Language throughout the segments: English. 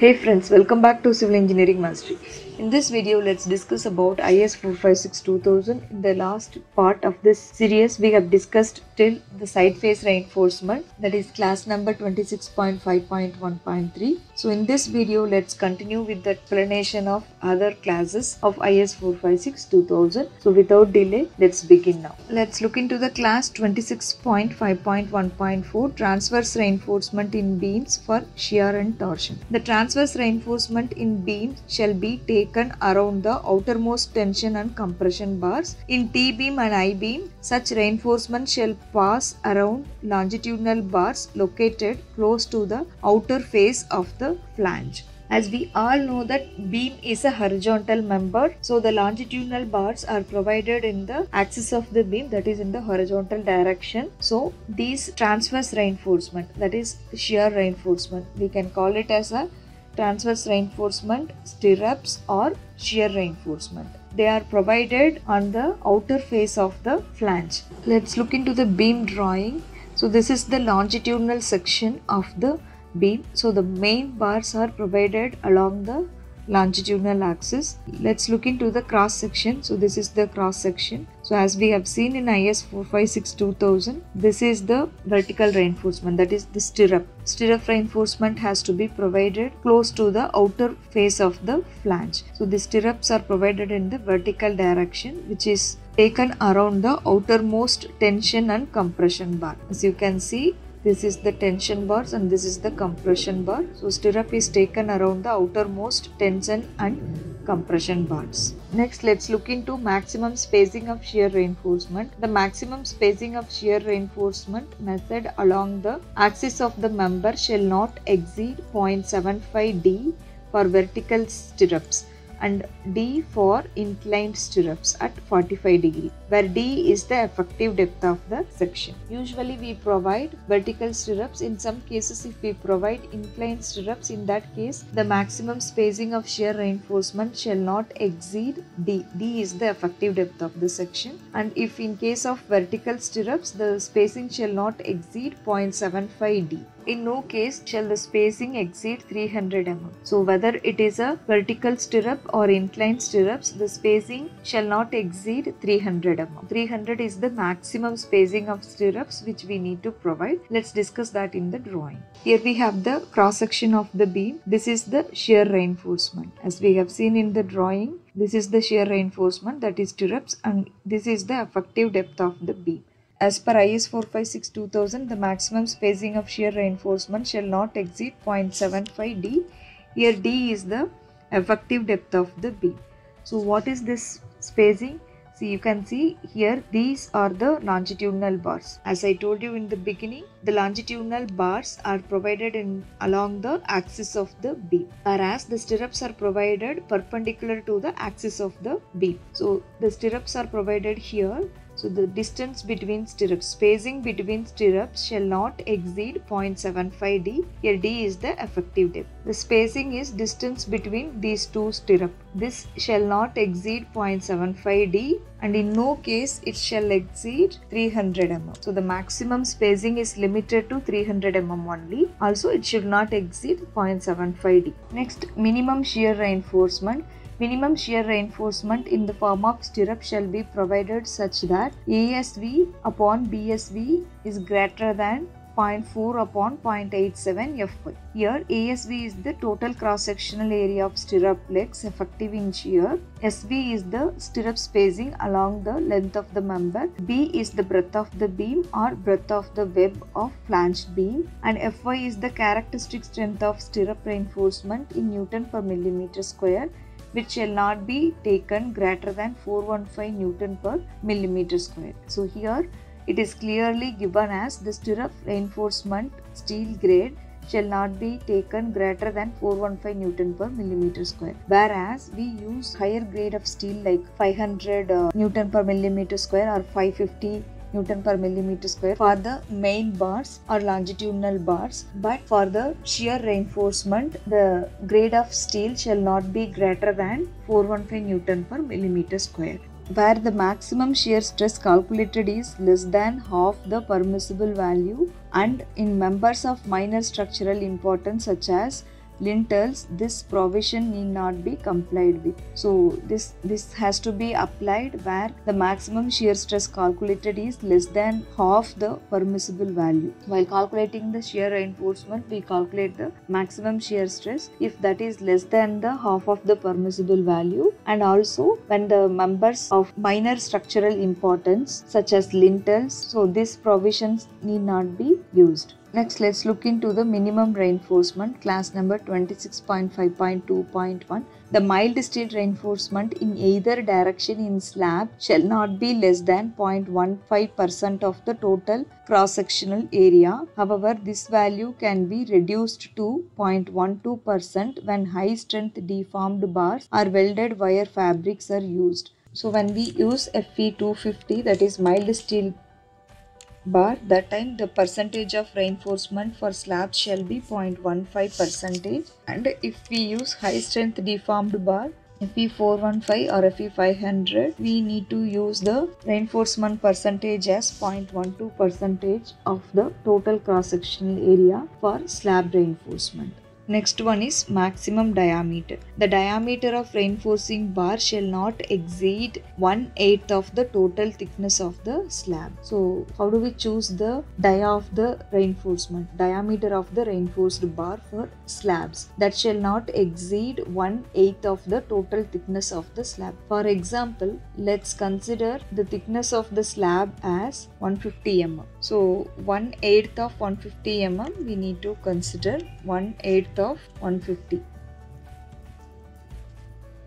Hey friends, welcome back to Civil Engineering Mastery. In this video, let's discuss about IS 456-2000. In the last part of this series, we have discussed till the side face reinforcement, that is class number 26.5.1.3. So in this video, let's continue with the explanation of other classes of IS 456-2000. So without delay, let's begin now. Let's look into the class 26.5.1.4, transverse reinforcement in beams for shear and torsion. The transverse reinforcement in beams shall be taken around the outermost tension and compression bars. In T-beam and I-beam, such reinforcement shall pass around longitudinal bars located close to the outer face of the flange. As we all know that beam is a horizontal member, so the longitudinal bars are provided in the axis of the beam, that is in the horizontal direction. So these transverse reinforcement, that is shear reinforcement, we can call it as a transverse reinforcement, stirrups or shear reinforcement. They are provided on the outer face of the flange. Let's look into the beam drawing. So this is the longitudinal section of the beam. So the main bars are provided along the longitudinal axis. Let's look into the cross section. So this is the cross section. So as we have seen in IS 456-2000, this is the vertical reinforcement, that is the stirrup. Stirrup reinforcement has to be provided close to the outer face of the flange. So the stirrups are provided in the vertical direction, which is taken around the outermost tension and compression bar. As you can see, this is the tension bars and this is the compression bar. So stirrup is taken around the outermost tension and compression bars. Next, let's look into maximum spacing of shear reinforcement. The maximum spacing of shear reinforcement method along the axis of the member shall not exceed 0.75d for vertical stirrups and d for inclined stirrups at 45 degrees, where d is the effective depth of the section. Usually we provide vertical stirrups. In some cases, if we provide inclined stirrups, in that case the maximum spacing of shear reinforcement shall not exceed d. d is the effective depth of the section. And if in case of vertical stirrups, the spacing shall not exceed 0.75d. In no case shall the spacing exceed 300 mm. So whether it is a vertical stirrup or inclined stirrups, the spacing shall not exceed 300 mm. 300 is the maximum spacing of stirrups which we need to provide. Let's discuss that in the drawing. Here we have the cross section of the beam. This is the shear reinforcement. As we have seen in the drawing, this is the shear reinforcement, that is stirrups, and this is the effective depth of the beam. As per IS 456-2000, the maximum spacing of shear reinforcement shall not exceed 0.75d. Here d is the effective depth of the beam. So what is this spacing? So you can see here, these are the longitudinal bars. As I told you in the beginning, the longitudinal bars are provided along the axis of the beam, whereas the stirrups are provided perpendicular to the axis of the beam. So the stirrups are provided here. So the distance between stirrups, spacing between stirrups shall not exceed 0.75d. Here d is the effective depth. The spacing is distance between these two stirrups. This shall not exceed 0.75d, and in no case it shall exceed 300 mm. So the maximum spacing is limited to 300 mm only. Also, it should not exceed 0.75d. Next, minimum shear reinforcement. Minimum shear reinforcement in the form of stirrup shall be provided such that ASV upon BSV is greater than 0.4 upon 0.87 Fy. Here ASV is the total cross-sectional area of stirrup legs effective in shear. SV is the stirrup spacing along the length of the member. B is the breadth of the beam or breadth of the web of flanged beam. And Fy is the characteristic strength of stirrup reinforcement in Newton per millimeter square, which shall not be taken greater than 415 Newton per millimeter square. So here it is clearly given as the stirrup reinforcement steel grade shall not be taken greater than 415 Newton per millimeter square, whereas we use higher grade of steel like 500 Newton per millimeter square or 550 Newton per millimeter square for the main bars or longitudinal bars. But for the shear reinforcement, the grade of steel shall not be greater than 415 Newton per millimeter square, where the maximum shear stress calculated is less than half the permissible value, and in members of minor structural importance such as lintels, this provision need not be complied with. So this has to be applied where the maximum shear stress calculated is less than half the permissible value. While calculating the shear reinforcement, we calculate the maximum shear stress if that is less than the half of the permissible value, and also when the members of minor structural importance such as lintels, so these provisions need not be used. Next, let's look into the minimum reinforcement, class number 26.5.2.1. The mild steel reinforcement in either direction in slab shall not be less than 0.15% of the total cross-sectional area. However, this value can be reduced to 0.12% when high-strength deformed bars or welded wire fabrics are used. So, when we use FE250, that is mild steel bar, that time the percentage of reinforcement for slabs shall be 0.15%, and if we use high strength deformed bar FE415 or FE500, we need to use the reinforcement percentage as 0.12% of the total cross-sectional area for slab reinforcement. Next one is maximum diameter. The diameter of reinforcing bar shall not exceed 1/8 of the total thickness of the slab. So how do we choose the diameter of the reinforced bar for slabs? That shall not exceed 1/8 of the total thickness of the slab. For example, let's consider the thickness of the slab as 150 mm. So 1/8 of 150 mm, we need to consider 1/8 of 150.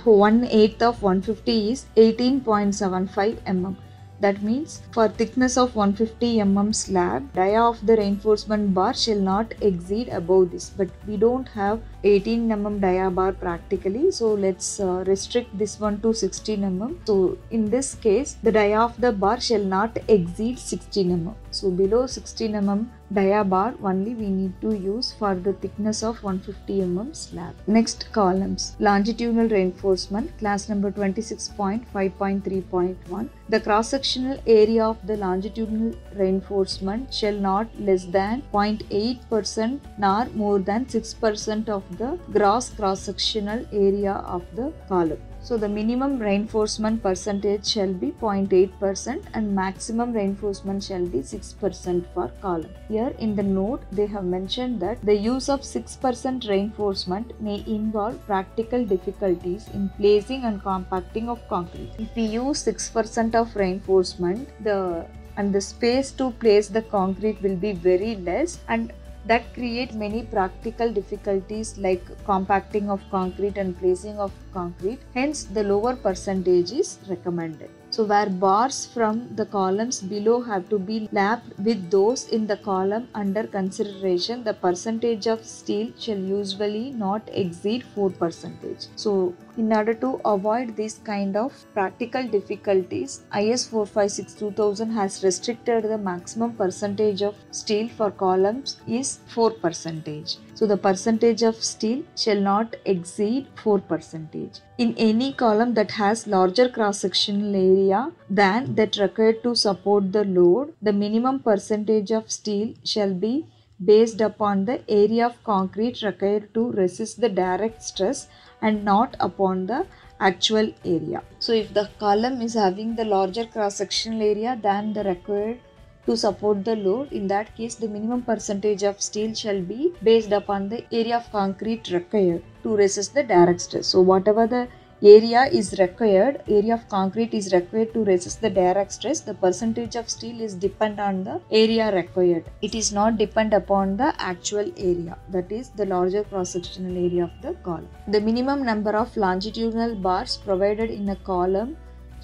So 1/8 of 150 is 18.75 mm. That means for thickness of 150 mm slab, dia of the reinforcement bar shall not exceed above this. But we don't have 18 mm dia bar practically, so let's restrict this one to 16 mm. So in this case, the dia of the bar shall not exceed 16 mm. So below 16 mm dia bar only we need to use for the thickness of 150 mm slab. Next, columns. Longitudinal reinforcement, class number 26.5.3.1. The cross-sectional area of the longitudinal reinforcement shall not less than 0.8% nor more than 6% of the gross cross-sectional area of the column. So the minimum reinforcement percentage shall be 0.8% and maximum reinforcement shall be 6% for column. Here in the note they have mentioned that the use of 6% reinforcement may involve practical difficulties in placing and compacting of concrete. If we use 6% of reinforcement, the space to place the concrete will be very less, and that create many practical difficulties like compacting of concrete and placing of concrete. Hence, the lower percentage is recommended. So, where bars from the columns below have to be lapped with those in the column under consideration, the percentage of steel shall usually not exceed 4%. So, in order to avoid these kind of practical difficulties, IS 456-2000 has restricted the maximum percentage of steel for columns is 4%. So the percentage of steel shall not exceed 4%. In any column that has larger cross-sectional area than that required to support the load, the minimum percentage of steel shall be based upon the area of concrete required to resist the direct stress and not upon the actual area. So if the column is having the larger cross-sectional area than the required to support the load, in that case the minimum percentage of steel shall be based upon the area of concrete required to resist the direct stress. So whatever the area of concrete is required to resist the direct stress, the percentage of steel is dependent on the area required. It is not dependent upon the actual area, that is the larger cross-sectional area of the column. The minimum number of longitudinal bars provided in a column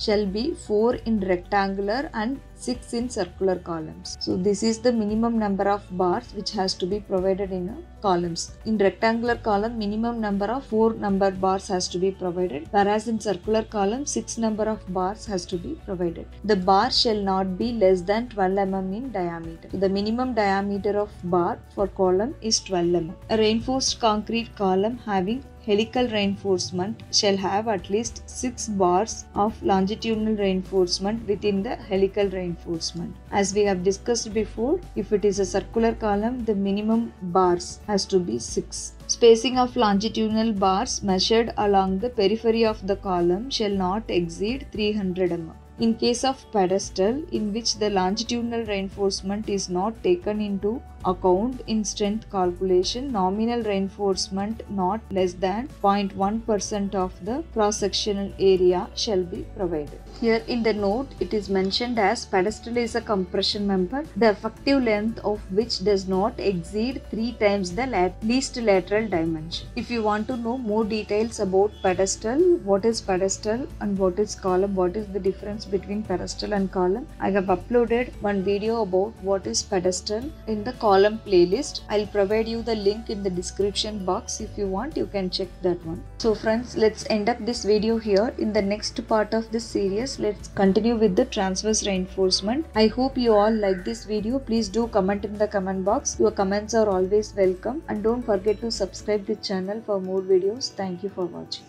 shall be 4 in rectangular and 6 in circular columns. So this is the minimum number of bars which has to be provided in columns. In rectangular column, minimum number of 4 number bars has to be provided, whereas in circular column 6 number of bars has to be provided. The bar shall not be less than 12 mm in diameter. So the minimum diameter of bar for column is 12 mm. A reinforced concrete column having helical reinforcement shall have at least 6 bars of longitudinal reinforcement within the helical reinforcement reinforcement. As we have discussed before, if it is a circular column, the minimum bars has to be 6. Spacing of longitudinal bars measured along the periphery of the column shall not exceed 300 mm. In case of pedestal, in which the longitudinal reinforcement is not taken into account in strength calculation, nominal reinforcement not less than 0.1% of the cross-sectional area shall be provided. Here in the note, it is mentioned as pedestal is a compression member, the effective length of which does not exceed 3 times the least lateral dimension. If you want to know more details about pedestal, what is pedestal and what is column, what is the difference between pedestal and column, I have uploaded one video about what is pedestal in the column playlist. I'll provide you the link in the description box. If you want, you can check that one. So friends, let's end up this video here. In the next part of this series, let's continue with the transverse reinforcement. I hope you all like this video. Please do comment in the comment box. Your comments are always welcome, and don't forget to subscribe to the channel for more videos. Thank you for watching.